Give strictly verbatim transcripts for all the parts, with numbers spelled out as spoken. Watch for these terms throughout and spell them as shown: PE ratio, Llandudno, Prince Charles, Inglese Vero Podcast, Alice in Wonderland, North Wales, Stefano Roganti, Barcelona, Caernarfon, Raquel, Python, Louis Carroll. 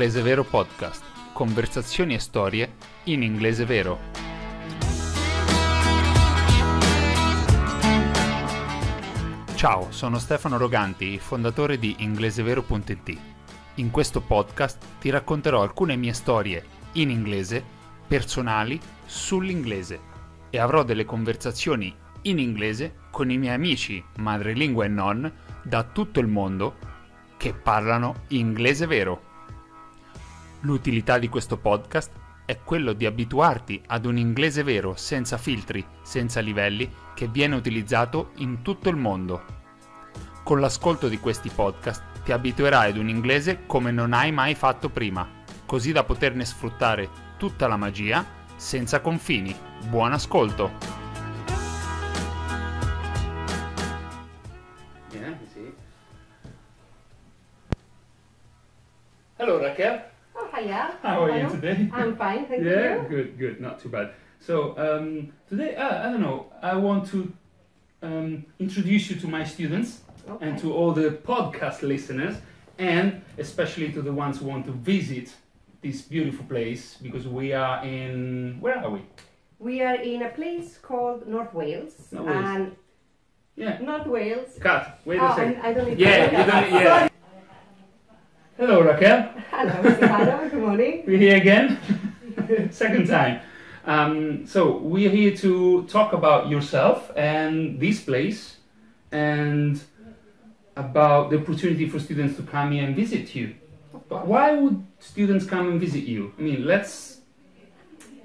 Inglese Vero Podcast, conversazioni e storie in inglese vero. Ciao, sono Stefano Roganti, fondatore di inglesevero punto it. In questo podcast ti racconterò alcune mie storie in inglese, personali, sull'inglese e avrò delle conversazioni in inglese con i miei amici, madrelingua e non, da tutto il mondo che parlano inglese vero. L'utilità di questo podcast è quello di abituarti ad un inglese vero, senza filtri, senza livelli, che viene utilizzato in tutto il mondo. Con l'ascolto di questi podcast ti abituerai ad un inglese come non hai mai fatto prima, così da poterne sfruttare tutta la magia senza confini. Buon ascolto! Hello, Raquel. Oh, hiya. How are Hello. you today? I'm fine, thank yeah, you. Yeah, good, good, not too bad. So, um, today, uh, I don't know, I want to um, introduce you to my students okay. and to all the podcast listeners, and especially to the ones who want to visit this beautiful place, because we are in... Where are we? We are in a place called North Wales. North Wales. And yeah. North Wales. Cut, wait oh, a second. I don't need yeah, to you don't need, yeah. Hello, Raquel. Hello, Stefano. Good morning. We're here again, second time. Um, so we're here to talk about yourself and this place, and about the opportunity for students to come here and visit you. But why would students come and visit you? I mean, let's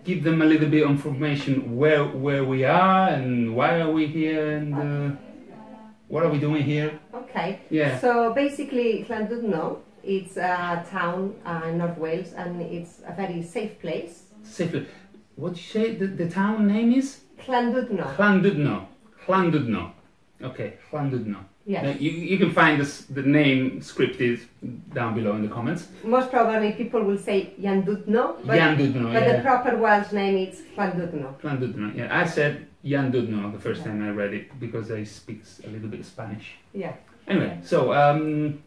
give them a little bit of information where where we are and why are we here and uh, what are we doing here. Okay. Yeah. So basically, Llandudno. It's a town uh, in North Wales, and it's a very safe place. Safe place. What you say? The, the town name is? Llandudno. Llandudno. Llandudno. Okay, Llandudno. Yes. Now, you, you can find this, the name scripted down below in the comments. Most probably people will say Llandudno, but, Llandudno, but yeah. the proper Welsh name is Llandudno. Llandudno, yeah. I said Llandudno the first yeah. time I read it, because I speak a little bit of Spanish. Yeah. Anyway, yeah. so... Um,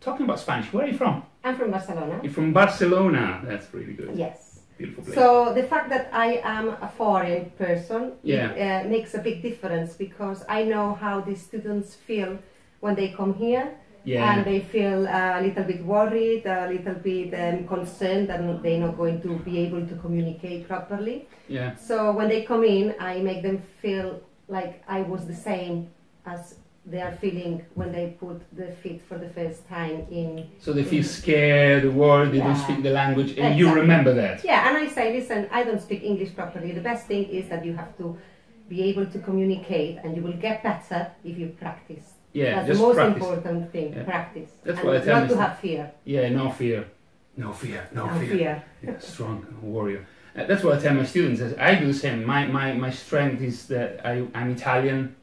Talking about Spanish, where are you from? I'm from Barcelona. You're from Barcelona. That's really good. Yes. Beautiful place. So the fact that I am a foreign person yeah. it, uh, makes a big difference, because I know how the students feel when they come here. Yeah. And they feel a little bit worried, a little bit um, concerned that they're not going to be able to communicate properly. Yeah. So when they come in, I make them feel like I was the same as they are feeling when they put their feet for the first time in... So they feel in, scared, worried, they yeah. don't speak the language, and exactly. you remember that. Yeah, and I say, listen, I don't speak English properly. The best thing is that you have to be able to communicate, and you will get better if you practice. Yeah, That's just the most practice. important thing, yeah. practice. That's what I tell Not to have fear. Yeah, no fear. No fear, no, no fear. fear. Yeah, strong warrior. Uh, that's what I tell my students. I do the same. My, my, my strength is that I, I'm Italian.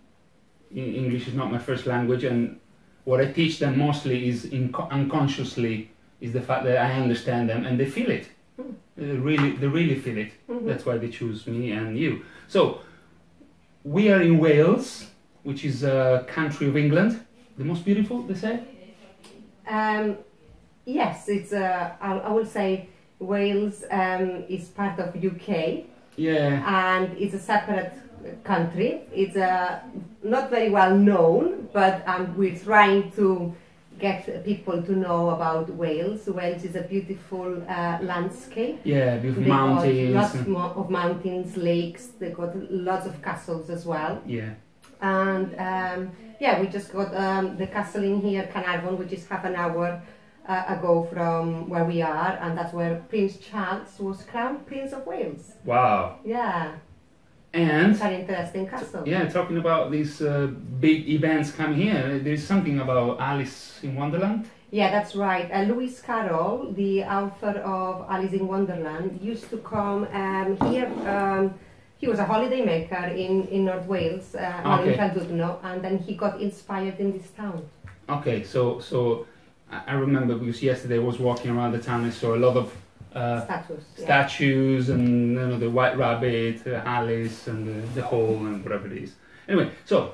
English is not my first language, and what I teach them mostly is in unconsciously is the fact that I understand them and they feel it. Mm. They really, they really feel it. Mm-hmm. That's why they choose me and you. So we are in Wales, which is a country of England, the most beautiful, they say. Um, yes, it's. Uh, I, I would say Wales um, is part of U K. Yeah, and it's a separate country. It's uh, not very well known, but um, we're trying to get people to know about Wales. Wales is a beautiful uh, landscape. Yeah, beautiful mountains. Lots of mountains, lakes. They got lots of castles as well. Yeah. And um, yeah, we just got um, the castle in here, Caernarfon, which is half an hour uh, ago from where we are, and that's where Prince Charles was crowned Prince of Wales. Wow. Yeah. And it's an interesting castle. Yeah, talking about these uh, big events come here, there's something about Alice in Wonderland. Yeah, that's right. Uh, Louis Carroll, the author of Alice in Wonderland, used to come um, here. Um, he was a holiday maker in, in North Wales, uh, okay. in Llandudno, and then he got inspired in this town. Okay, so so I remember, because yesterday I was walking around the town and saw a lot of Uh, statues, statues yeah. and you know, the White Rabbit, uh, Alice, and the, the hole, and whatever it is. Anyway, so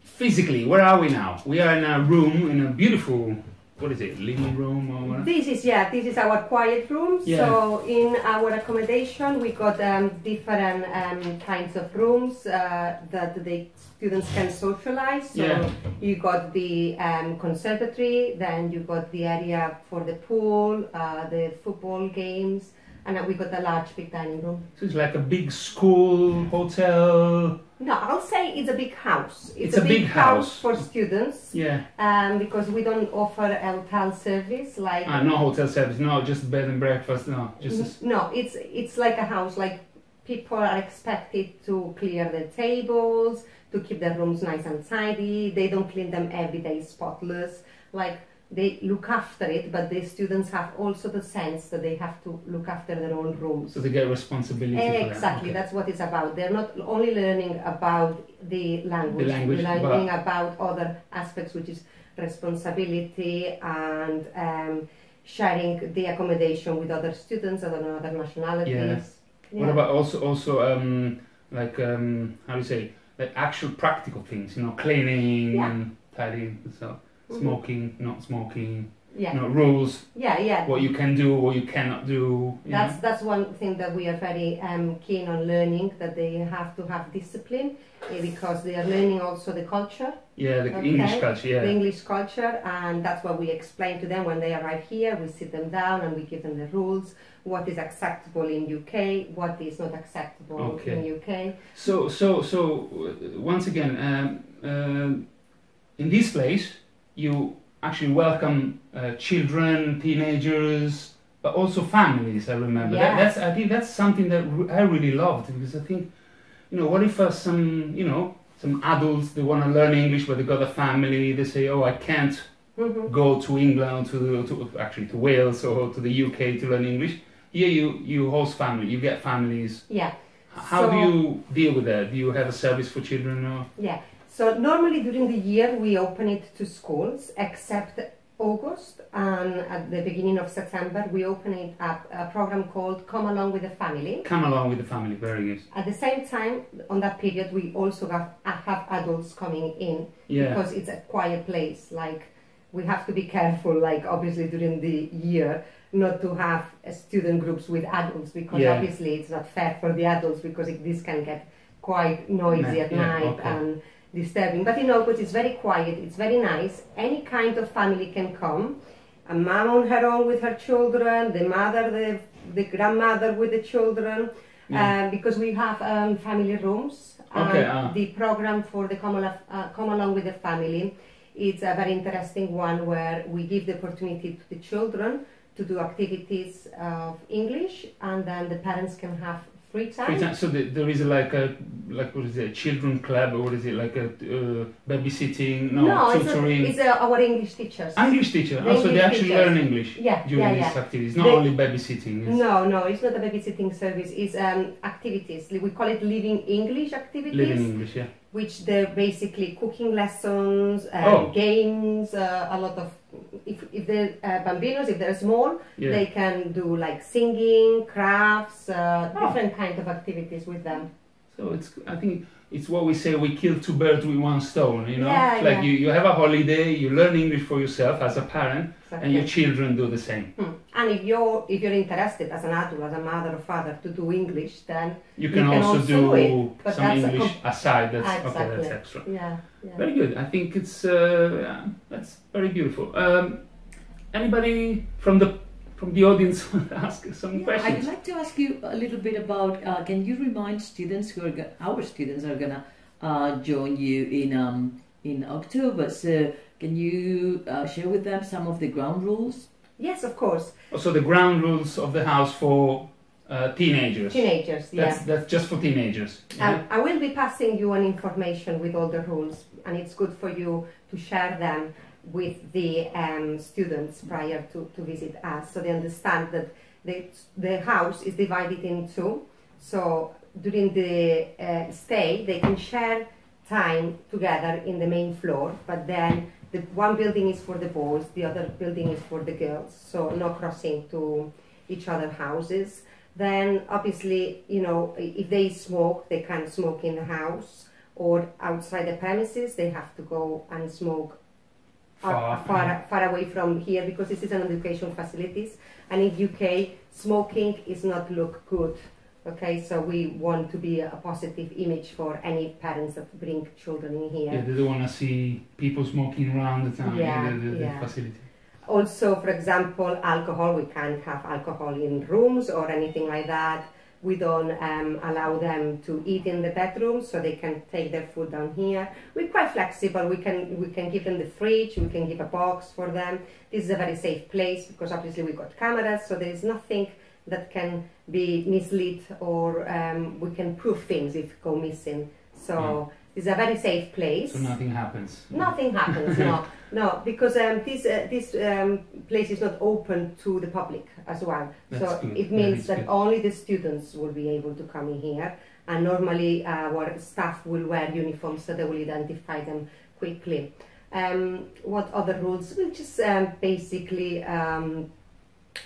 physically, where are we now? We are in a room, in a beautiful what is it, living room or what? This is, yeah, this is our quiet room. Yeah. So in our accommodation we got um, different um, kinds of rooms uh, that the students can socialize. So yeah. you got the um, conservatory, then you got the area for the pool, uh, the football games, and we got a large big dining room. So it's like a big school, hotel? No, I'll say it's a big house. It's, it's a, a big, big house. house for students. Yeah. Um, because we don't offer hotel service like. Ah, no hotel service. No, just bed and breakfast. No, just. No, it's it's like a house. Like people are expected to clear their tables, to keep their rooms nice and tidy. They don't clean them every day spotless. Like. They look after it, but the students have also the sense that they have to look after their own rooms. So they get responsibility. Exactly, for that. Okay. That's what it's about. They're not only learning about the language, the language they're learning about other aspects, which is responsibility and um, sharing the accommodation with other students and other nationalities. Yeah. Yeah. What about also, also um, like, um, how do you say, like actual practical things, you know, cleaning yeah. and tidying and stuff. Smoking, not smoking, yeah. you know, rules, yeah, yeah. what you can do, what you cannot do. You that's know? that's one thing that we are very um, keen on learning, that they have to have discipline, eh, because they are learning also the culture. Yeah, the okay? English culture, yeah. The English culture, and that's what we explain to them when they arrive here. We sit them down and we give them the rules, what is acceptable in U K, what is not acceptable okay. in U K. So, so, so, once again, um, uh, in this place, you actually welcome uh, children, teenagers, but also families. I remember yes. that, that's. I think that's something that re I really loved, because I think, you know, what if uh, some, you know, some adults, they want to learn English, but they got a family. They say, "Oh, I can't mm-hmm. go to England, to, to actually to Wales or to the U K to learn English." Here, you you host family. You get families. Yeah. How so, do you deal with that? Do you have a service for children? Or? Yeah. So normally during the year we open it to schools, except August, and at the beginning of September we open it up a program called Come Along with the Family. Come Along with the Family, very good. At the same time, on that period we also have, have adults coming in, yeah. because it's a quiet place, like we have to be careful, like obviously during the year, not to have uh, student groups with adults, because yeah. obviously it's not fair for the adults, because it, this can get quite noisy yeah, at yeah, night. Okay. and. Disturbing, but in August it's very quiet, it's very nice, any kind of family can come, a mom on her own with her children, the mother, the, the grandmother with the children, yeah. um, because we have um, family rooms, okay, uh. the program for the come, al uh, come Along with the Family, it's a very interesting one where we give the opportunity to the children to do activities of English, and then the parents can have free time. Free time. So the, there is like a like what is it, a children club, or what is it, like a uh, babysitting? No, no tutoring. It's, a, it's a, our English teachers. English teacher. The also, English they actually teachers. learn English yeah, during yeah, yeah. these activities. Not they, only babysitting. It's no, no, it's not a babysitting service. It's um, activities. We call it living English activities. Living English, yeah. Which they're basically cooking lessons, um, oh. games, uh, a lot of. If, if they're uh, bambinos, if they're small, yeah. they can do like singing, crafts, uh, oh. different kinds of activities with them. So it's, I think it's what we say, we kill two birds with one stone, you know? Yeah, it's like yeah. you, you have a holiday, you learn English for yourself as a parent, exactly. and your children do the same. Hmm. And if you're, if you're interested as an adult, as a mother or father, to do English, then you can, you can also, also do it, but some English aside, that's, exactly. okay, that's extra. Yeah, yeah. Very good, I think it's, uh, yeah, that's very beautiful. Um, anybody from the From the audience, ask some yeah, questions. I'd like to ask you a little bit about. Uh, can you remind students who are our students are gonna uh, join you in um, in October? So can you uh, share with them some of the ground rules? Yes, of course. So the ground rules of the house for uh, teenagers. Teenagers, yeah. That's, that's just for teenagers. Yeah? Um, I will be passing you an information with all the rules, and it's good for you to share them with the um, students prior to, to visit us, so they understand that the, the house is divided in two, so during the uh, stay they can share time together in the main floor, but then the one building is for the boys, the other building is for the girls, so no crossing to each other's houses. Then obviously, you know, if they smoke, they can't smoke in the house or outside the premises, they have to go and smoke Far, far, far away from here, because this is an education facilities, and in U K smoking is not look good. Okay, so we want to be a positive image for any parents that bring children in here. Yeah, they don't want to see people smoking around the time yeah, in the, the, yeah. the facility. Also, for example, alcohol, we can't have alcohol in rooms or anything like that. We don't um, allow them to eat in the bedroom, so they can take their food down here. We're quite flexible. We can we can give them the fridge. We can give a box for them. This is a very safe place because obviously we've got cameras, so there is nothing that can be misled or um, we can prove things if go missing. So yeah. It's a very safe place. So nothing happens. Nothing happens. no, no, because um, this uh, this um, place is not open to the public as well. That's so good. It means that, that only the students will be able to come in here, and normally uh, our staff will wear uniforms, so they will identify them quickly. Um, what other rules? We just um, basically um,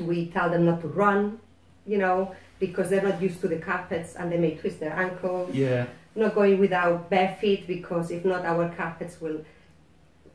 we tell them not to run, you know, because they're not used to the carpets and they may twist their ankles. Yeah. Not going without bare feet, because if not, our carpets will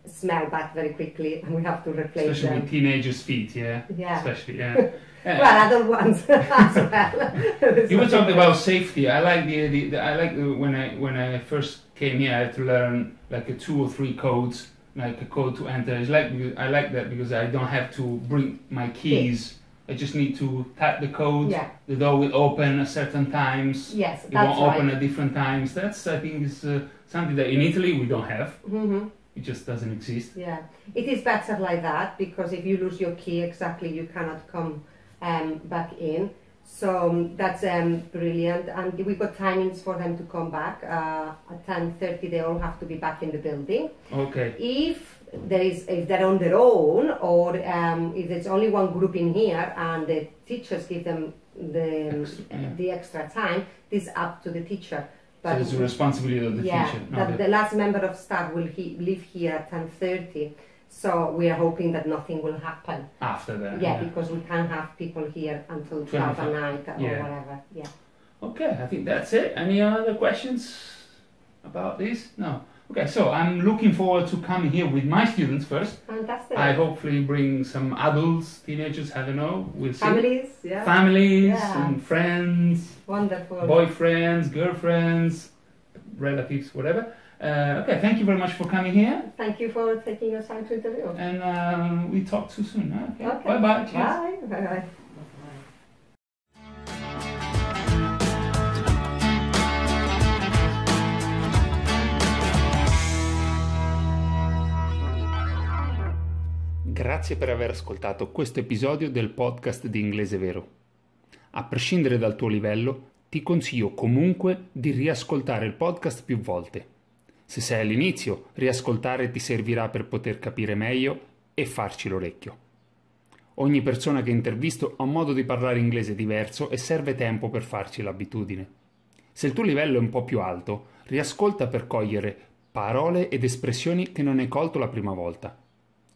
smell bad very quickly, and we have to replace them. Especially with teenagers' feet, yeah. Yeah. Especially, yeah. Well, adult ones as well. You were talking about safety. I like the, the, the I like the, when I when I first came here, I had to learn like a two or three codes, like a code to enter. It's like I like that because I don't have to bring my keys. Yeah. I just need to tap the code. Yeah. The door will open at certain times. Yes, that's right. It won't open at different times. That's, I think, is uh, something that in Italy we don't have. Mm-hmm. It just doesn't exist. Yeah, it is better like that, because if you lose your key, exactly, you cannot come um, back in. So um, that's um, brilliant, and we've got timings for them to come back. Uh, at ten thirty, they all have to be back in the building. Okay. If There is, if they're on their own, or um, if there's only one group in here and the teachers give them the extra, yeah. the extra time, this is up to the teacher. But so it's the responsibility of the yeah, teacher. Yeah, that the last member of staff will he leave here at ten thirty, so we are hoping that nothing will happen after that. Yeah, yeah. Because we can't have people here until twelve at night or yeah. whatever. Yeah. Okay, I think that's it. Any other questions about this? No. Okay, so I'm looking forward to coming here with my students first. Fantastic. I hopefully bring some adults, teenagers, I don't know, we'll see. Families, yeah. Families yeah. and friends. Wonderful. Boyfriends, girlfriends, relatives, whatever. Uh, okay, thank you very much for coming here. Thank you for taking your time to interview. And uh, we talk too soon. Huh? Okay. Okay. Bye-bye. Bye. Bye-bye. Grazie per aver ascoltato questo episodio del podcast di Inglese Vero. A prescindere dal tuo livello, ti consiglio comunque di riascoltare il podcast più volte. Se sei all'inizio, riascoltare ti servirà per poter capire meglio e farci l'orecchio. Ogni persona che intervisto ha un modo di parlare inglese diverso e serve tempo per farci l'abitudine. Se il tuo livello è un po' più alto, riascolta per cogliere parole ed espressioni che non hai colto la prima volta.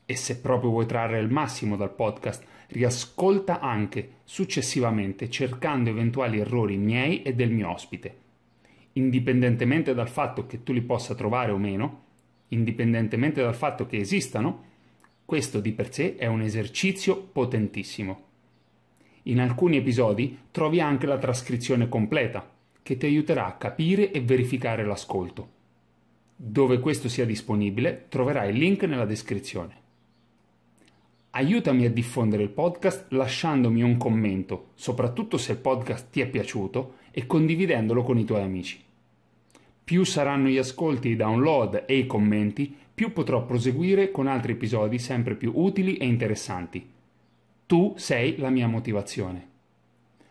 E se proprio vuoi trarre il massimo dal podcast, riascolta anche successivamente cercando eventuali errori miei e del mio ospite. Indipendentemente dal fatto che tu li possa trovare o meno, indipendentemente dal fatto che esistano, questo di per sé è un esercizio potentissimo. In alcuni episodi trovi anche la trascrizione completa, che ti aiuterà a capire e verificare l'ascolto. Dove questo sia disponibile, troverai il link nella descrizione. Aiutami a diffondere il podcast lasciandomi un commento, soprattutto se il podcast ti è piaciuto, e condividendolo con i tuoi amici. Più saranno gli ascolti, i download e i commenti, più potrò proseguire con altri episodi sempre più utili e interessanti. Tu sei la mia motivazione.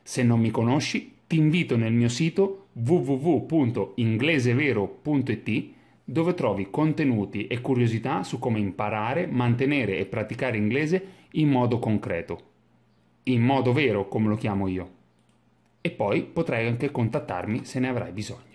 Se non mi conosci, ti invito nel mio sito w w w punto inglesevero punto i t, dove trovi contenuti e curiosità su come imparare, mantenere e praticare inglese in modo concreto. In modo vero, come lo chiamo io. E poi potrai anche contattarmi se ne avrai bisogno.